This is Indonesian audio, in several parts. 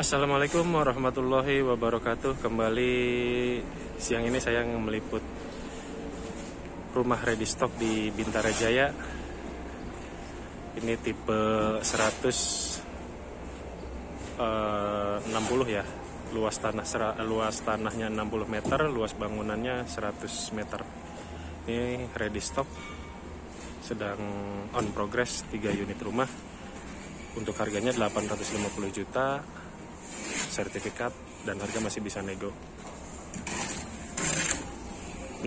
Assalamualaikum warahmatullahi wabarakatuh. Kembali siang ini saya meliput rumah ready stock di Bintara Jaya. Ini tipe 160 ya. Luas tanahnya 60 meter, luas bangunannya 100 meter. Ini ready stock, sedang on progress 3 unit rumah. Untuk harganya 850 juta. Sertifikat dan harga masih bisa nego.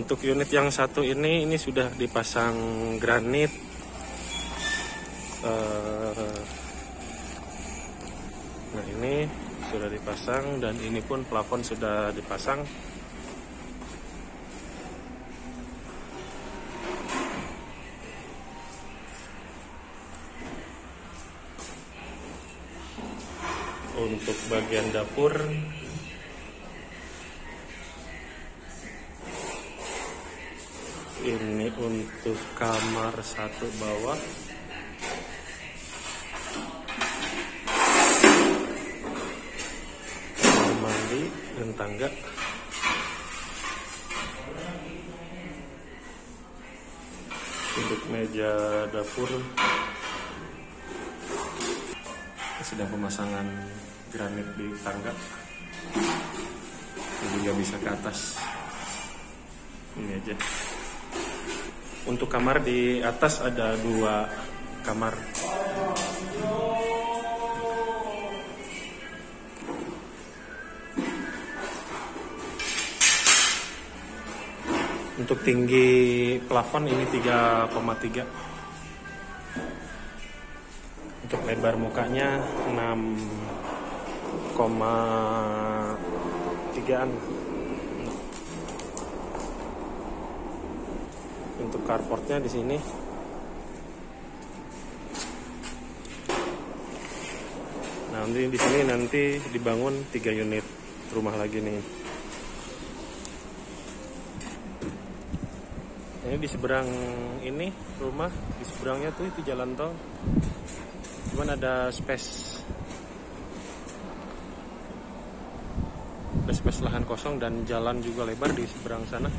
Untuk unit yang satu ini sudah dipasang granit, nah ini sudah dipasang dan ini pun plafon sudah dipasang. Untuk bagian dapur ini untuk kamar satu bawah, kamar mandi dan tangga. Untuk meja dapur sedang pemasangan granit di tangga, jadi nggak bisa ke atas. Ini aja. Untuk kamar di atas ada 2 kamar. Untuk tinggi plafon ini 3,3. Untuk lebar mukanya 6,3an. Untuk carportnya di sini. Nah, di sini nanti dibangun 3 unit rumah lagi nih. Ini di seberang ini rumah, di seberangnya tuh itu jalan tol. Cuman ada space lahan kosong dan jalan juga lebar di seberang sana,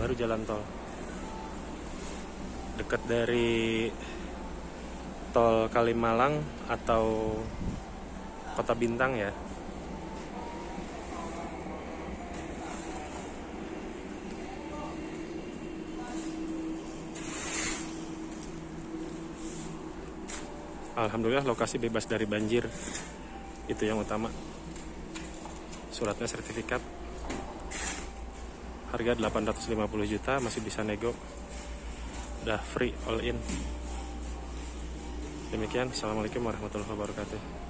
baru jalan tol. Dekat dari tol Kalimalang atau Kota Bintang ya. Alhamdulillah lokasi bebas dari banjir, itu yang utama. Suratnya sertifikat, harga 850 juta masih bisa nego, udah free all in. Demikian, assalamualaikum warahmatullahi wabarakatuh.